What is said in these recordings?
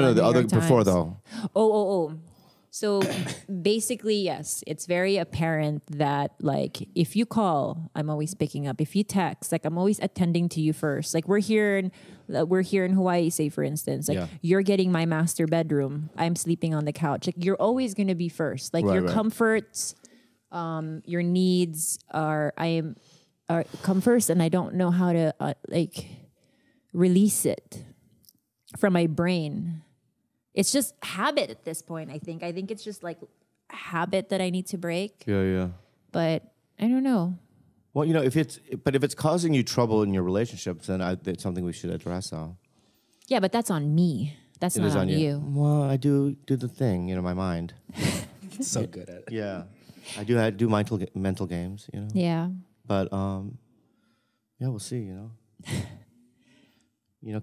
No, the other before though. Oh. So basically, yes, it's very apparent that like if you call, I'm always picking up. If you text, like I'm always attending to you first. Like we're here in Hawaii, say for instance, like you're getting my master bedroom, I'm sleeping on the couch. Like you're always gonna be first. Like your comforts, your needs are come first, and I don't know how to like release it from my brain. It's just habit at this point, I think. I think it's just like habit that I need to break. Yeah. But I don't know. Well, you know, if it's causing you trouble in your relationships, then it's something we should address now. Yeah, but that's on me. That's not on you. Well, I do the thing, you know, my mind. So good at it. Yeah. I do mental games, you know. Yeah. But yeah, we'll see, you know. You know.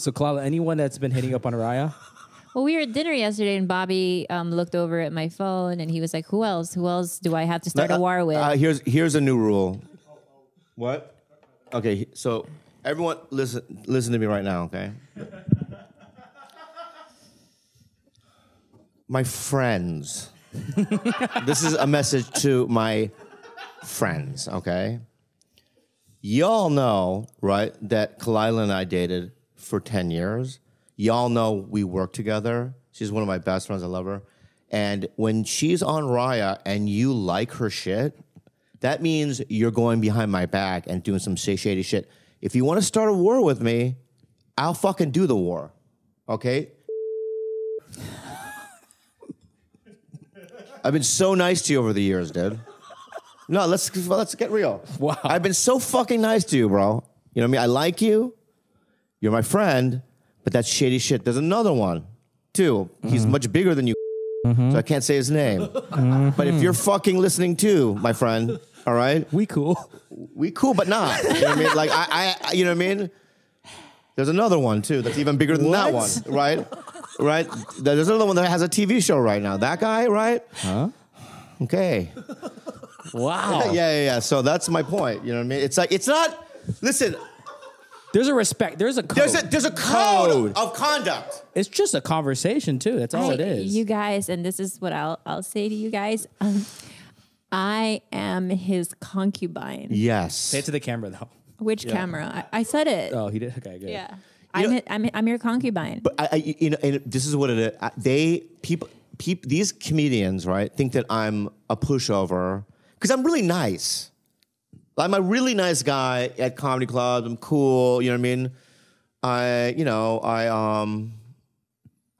So, Khalyla, anyone that's been hitting up on Raya? Well, we were at dinner yesterday, and Bobby looked over at my phone, and he was like, "Who else? Who else do I have to start a war with?" Here's a new rule. What? Okay, so everyone, listen to me right now, okay? My friends, this is a message to my friends, okay? Y'all know, right, that Khalyla and I dated for 10 years. Y'all know we work together. She's one of my best friends. I love her. And when she's on Raya and you like her shit, that means you're going behind my back and doing some shady shit. If you want to start a war with me, I'll fucking do the war. Okay? I've been so nice to you over the years, dude. No, let's get real. Wow. I've been so fucking nice to you, bro. You know what I mean? I like you. You're my friend, but that's shady shit. There's another one, too. He's much bigger than you, so I can't say his name. But if you're fucking listening too, my friend, all right? We cool, but not. You know what I mean? Like, I you know what I mean? There's another one, too, that's even bigger than that one, right? Right? There's another one that has a TV show right now. That guy, right? Huh? Okay. Wow. Yeah. So that's my point. You know what I mean? It's like, it's not, listen. There's a respect. There's a code. There's a code of conduct. It's just a conversation too. That's all it is. You guys, and this is what I'll say to you guys. I am his concubine. Yes. Say it to the camera though. Which camera? I said it. Oh, he did. Okay, good. Yeah. I'm your concubine. But I you know, and this is what it is. These comedians, right, think that I'm a pushover because I'm really nice. I'm a really nice guy at comedy clubs. I'm cool. You know what I mean? I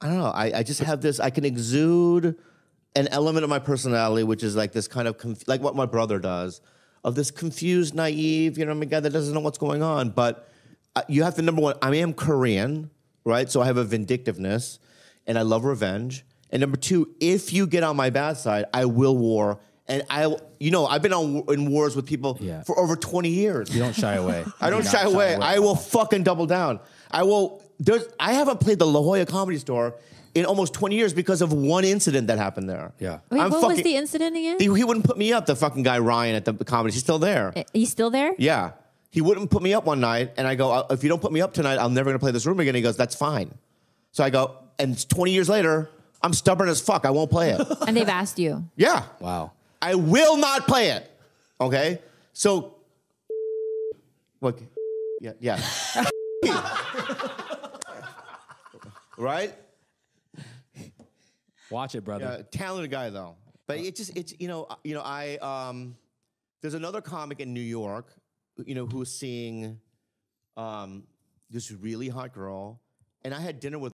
don't know. I just have this. I can exude an element of my personality, which is like this kind of like what my brother does, of this confused, naive, you know what I mean, guy that doesn't know what's going on. But you have to, number one, I am Korean, right? So I have a vindictiveness, and I love revenge. And number two, if you get on my bad side, I will war. And I've been in wars with people for over 20 years. You don't shy away. I don't shy away. I will fucking double down. I haven't played the La Jolla Comedy Store in almost 20 years because of one incident that happened there. Yeah. Wait, what was the incident again? He wouldn't put me up, the fucking guy Ryan at the comedy. He's still there. He's still there? Yeah. He wouldn't put me up one night, and I go, if you don't put me up tonight, I'm never going to play this room again. He goes, that's fine. So I go, and 20 years later, I'm stubborn as fuck. I won't play it. And they've asked you. Yeah. Wow. I will not play it, okay? So, look, yeah. Right? Watch it, brother. Yeah, talented guy, though. But it's you know, there's another comic in New York, you know, who's seeing this really hot girl, and I had dinner with